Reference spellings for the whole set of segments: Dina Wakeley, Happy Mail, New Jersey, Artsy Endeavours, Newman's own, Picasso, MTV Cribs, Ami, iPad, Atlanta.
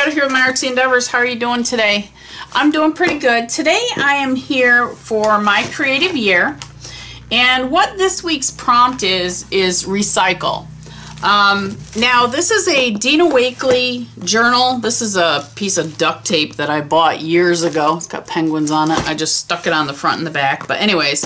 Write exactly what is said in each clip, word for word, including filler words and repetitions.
Dakota here with my Artsy Endeavours. How are you doing today? I'm doing pretty good. Today I am here for my creative year, and what this week's prompt is, is recycle. Um, now this is a Dina Wakeley journal. This is a piece of duct tape that I bought years ago. It's got penguins on it. I just stuck it on the front and the back. But anyways,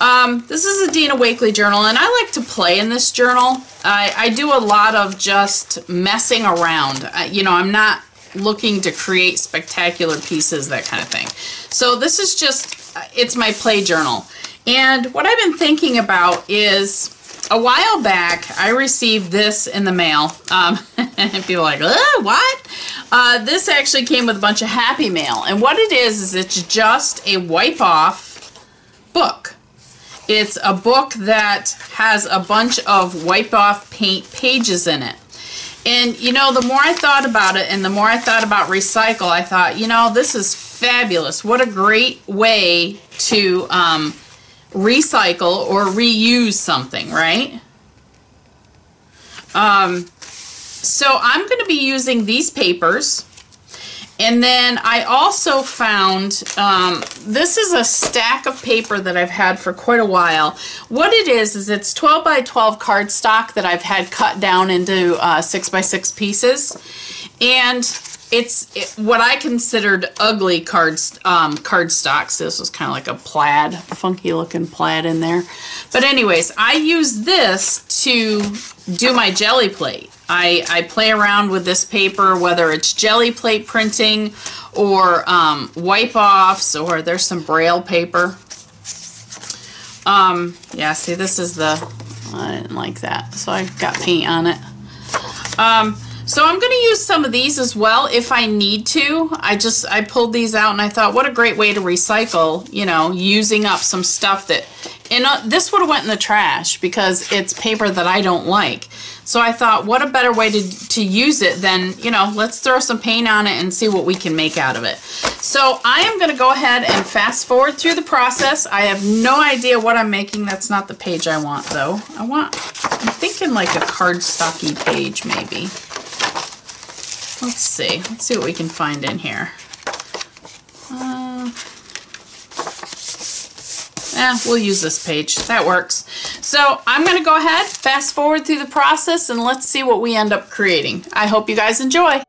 um, this is a Dina Wakeley journal, and I like to play in this journal. I, I do a lot of just messing around. I, you know, I'm not looking to create spectacular pieces, that kind of thing. So this is just, it's my play journal. And what I've been thinking about is, a while back, I received this in the mail. Um, and people are like, uh, what? Uh, this actually came with a bunch of Happy Mail. And what it is, is it's just a wipe-off book. It's a book that has a bunch of wipe-off paint pages in it. And, you know, the more I thought about it and the more I thought about recycle, I thought, you know, this is fabulous. What a great way to... Um, recycle or reuse something, right? Um, so I'm going to be using these papers, and then I also found um, this is a stack of paper that I've had for quite a while. What it is is it's twelve by twelve cardstock that I've had cut down into uh, six by six pieces, and it's it, what I considered ugly cards, um, cardstock. So this was kind of like a plaid, a funky looking plaid in there. But anyways, I use this to do my jelly plate. I, I play around with this paper, whether it's jelly plate printing or um, wipe-offs, or there's some Braille paper. Um, yeah, see, this is the, I didn't like that, so I got paint on it. Um, So I'm going to use some of these as well if I need to. I just, I pulled these out and I thought, what a great way to recycle, you know, using up some stuff that, and uh, this would have went in the trash because it's paper that I don't like. So I thought, what a better way to, to use it than, you know, let's throw some paint on it and see what we can make out of it. So I am going to go ahead and fast forward through the process. I have no idea what I'm making. That's not the page I want though. I want, I'm thinking like a cardstocky page maybe. Let's see. Let's see what we can find in here. Uh, eh, we'll use this page. That works. So I'm going to go ahead, fast forward through the process, and let's see what we end up creating. I hope you guys enjoy.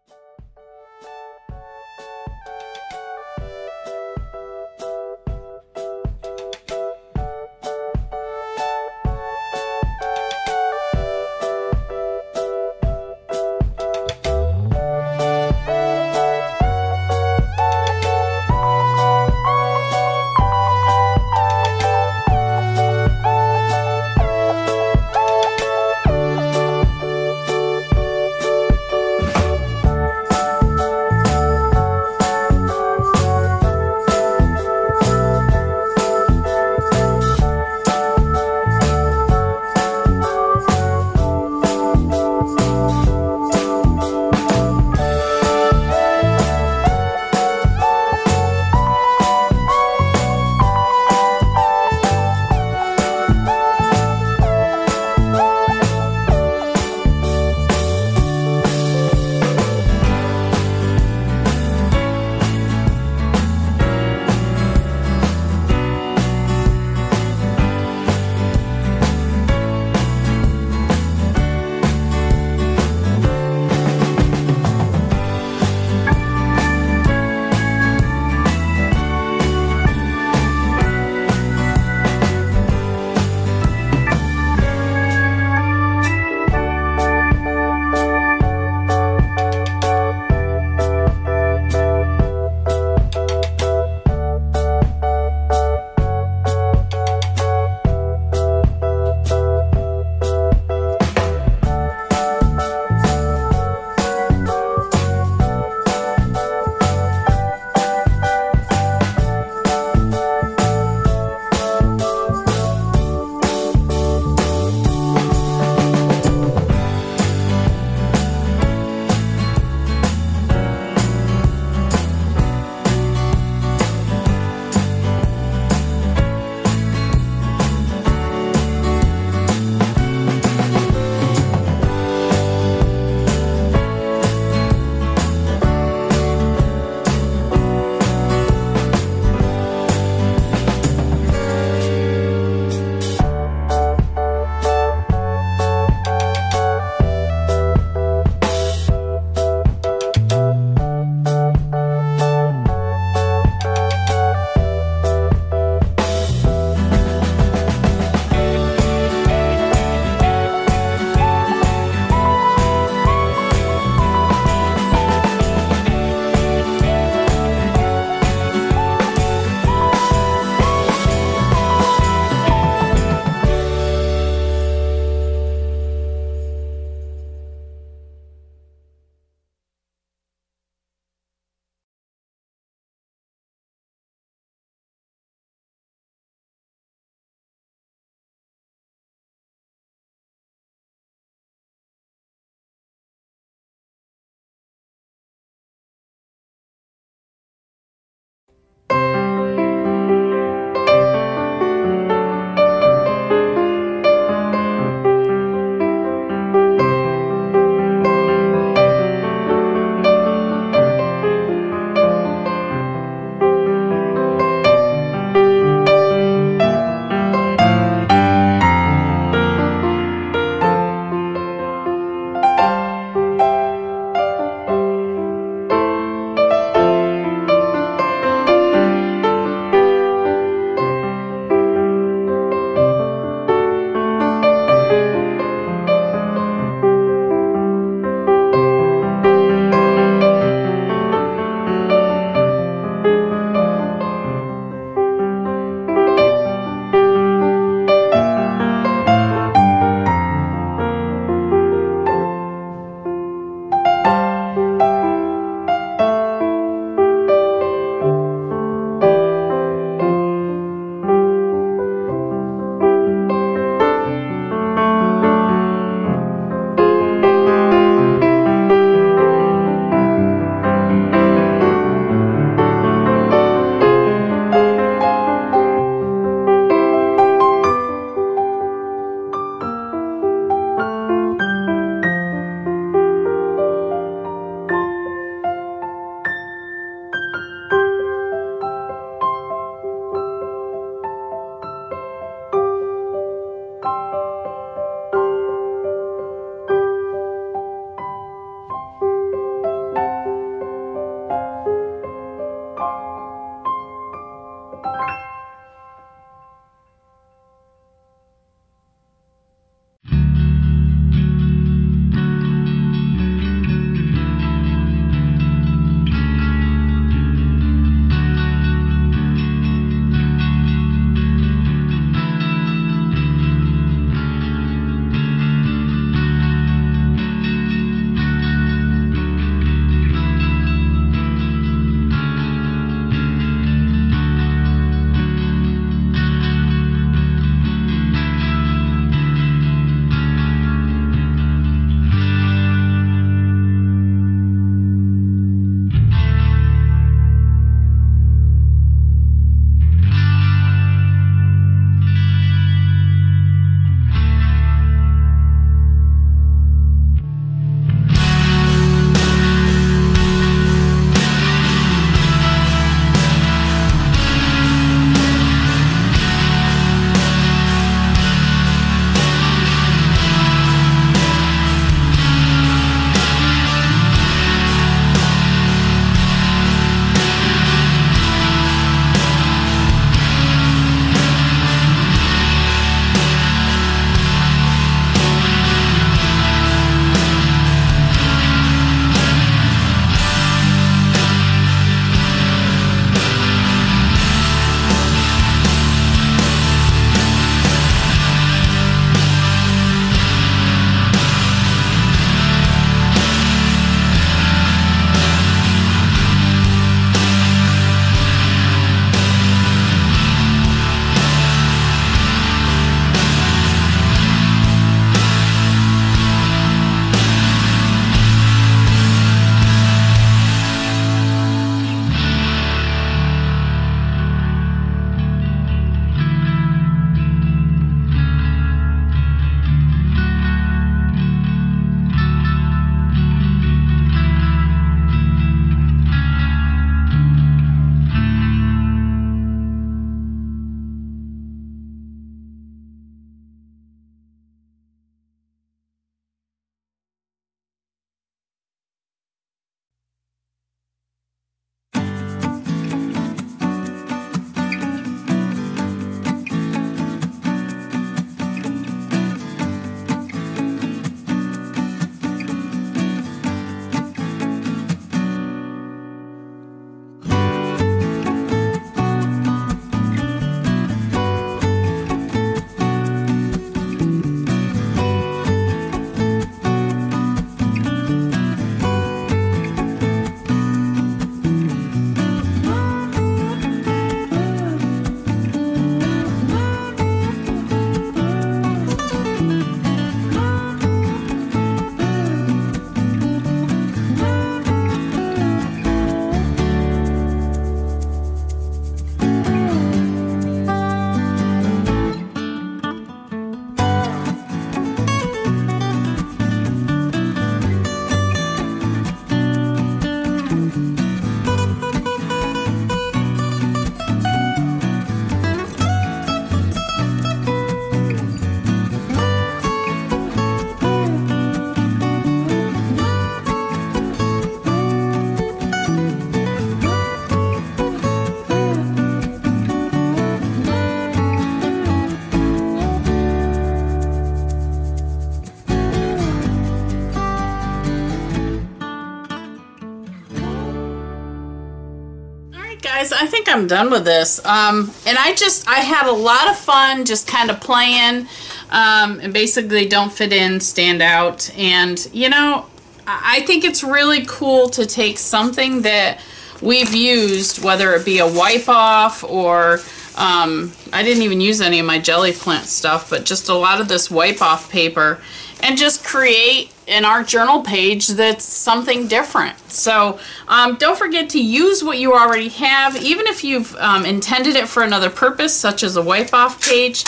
I think I'm done with this. Um, and I just, I had a lot of fun just kind of playing, um, and basically don't fit in, stand out. And, you know, I think it's really cool to take something that we've used, whether it be a wipe off or, um, I didn't even use any of my jelly plant stuff, but just a lot of this wipe off paper, and just create an art journal page that's something different. So um, don't forget to use what you already have, even if you've um, intended it for another purpose, such as a wipe off page.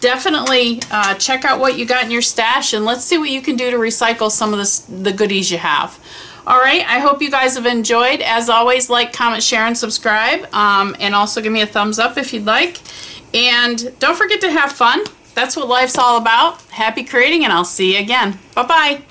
Definitely uh, check out what you got in your stash, and let's see what you can do to recycle some of this, the goodies you have. All right, I hope you guys have enjoyed. As always, like, comment, share, and subscribe, um, and also give me a thumbs up if you'd like. And don't forget to have fun. That's what life's all about. Happy creating, and I'll see you again. Bye-bye.